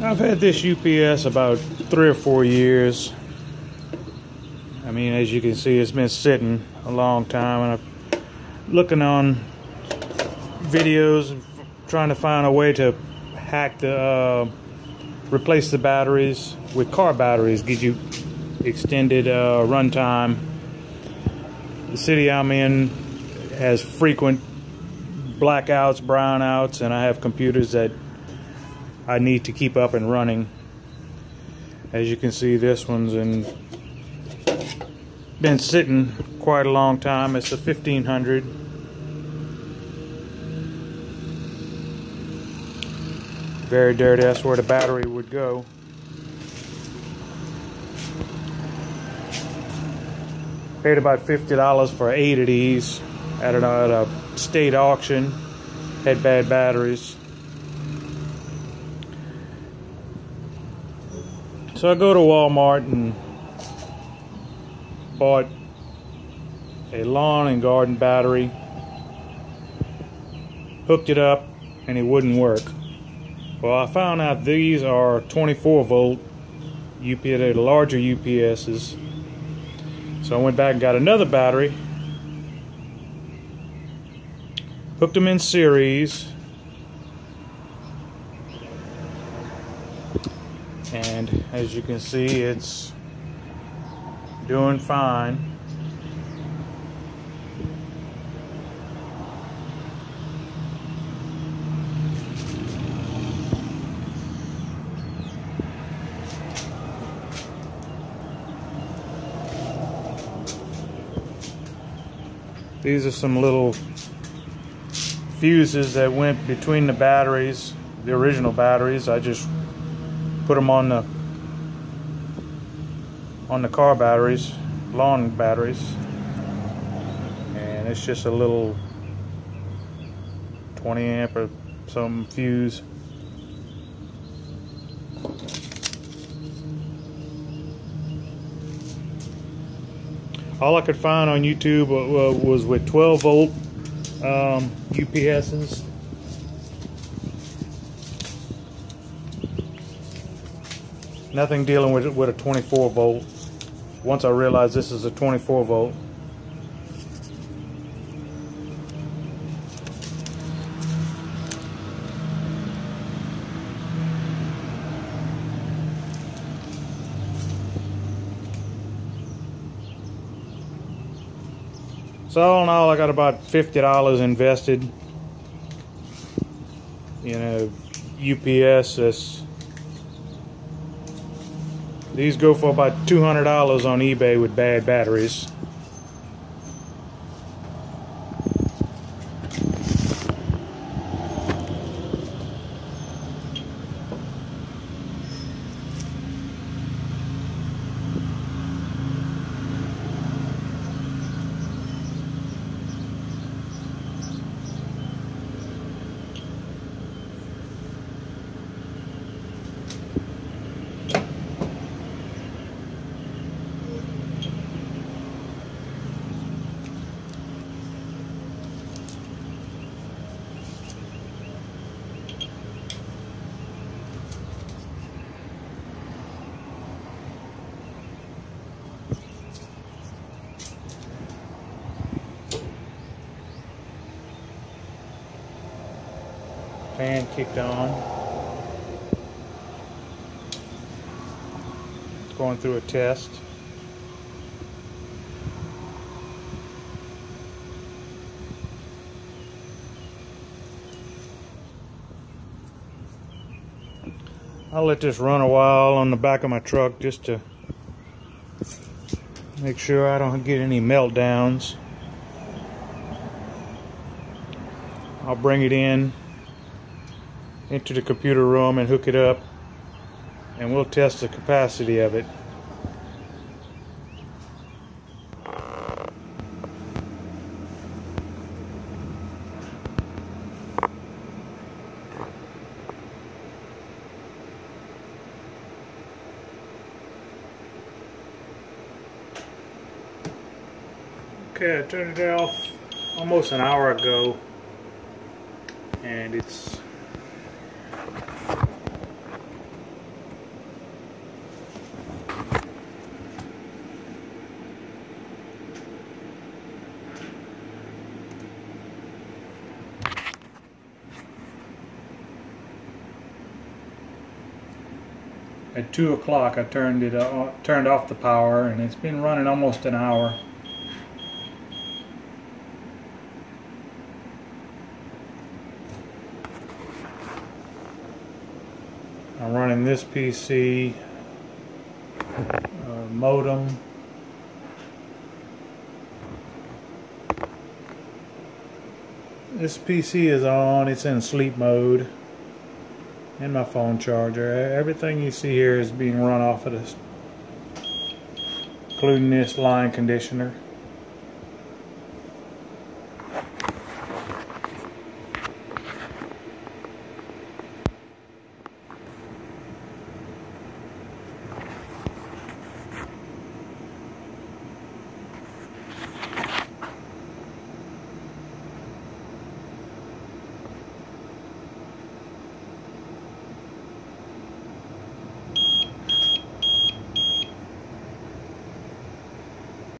I've had this UPS about 3 or 4 years. I mean, as you can see, it's been sitting a long time, and I'm looking on videos trying to find a way to hack the replace the batteries with car batteries, get you extended run time. The city I'm in has frequent blackouts, brownouts, and I have computers that I need to keep up and running. As you can see, this one's been sitting quite a long time. It's a 1500. Very dirty. That's where the battery would go. Paid about $50 for 8 of these at a state auction. Had bad batteries. So I go to Walmart and bought a lawn and garden battery. Hooked it up and it wouldn't work. Well, I found out these are 24-volt UPS, they're the larger UPSs. So I went back and got another battery. Hooked them in series. And as you can see, it's doing fine. These are some little fuses that went between the batteries, the original batteries. I just put them on the car batteries, lawn batteries. And it's just a little 20 amp or some fuse. All I could find on YouTube was with 12-volt UPSs. Nothing dealing with a 24-volt. Once I realized this is a 24-volt. So all in all, I got about $50 invested in a UPS. These go for about $200 on eBay with bad batteries. Fan kicked on. It's going through a test. I'll let this run a while on the back of my truck just to make sure I don't get any meltdowns. I'll bring it in into the computer room and hook it up, and we'll test the capacity of it. Okay, I turned it off almost an hour ago, and it's at 2 o'clock I turned off the power, and it's been running almost an hour. I'm running this PC, modem, this PC is on, it's in sleep mode, and my phone charger. Everything you see here is being run off of this, including this line conditioner.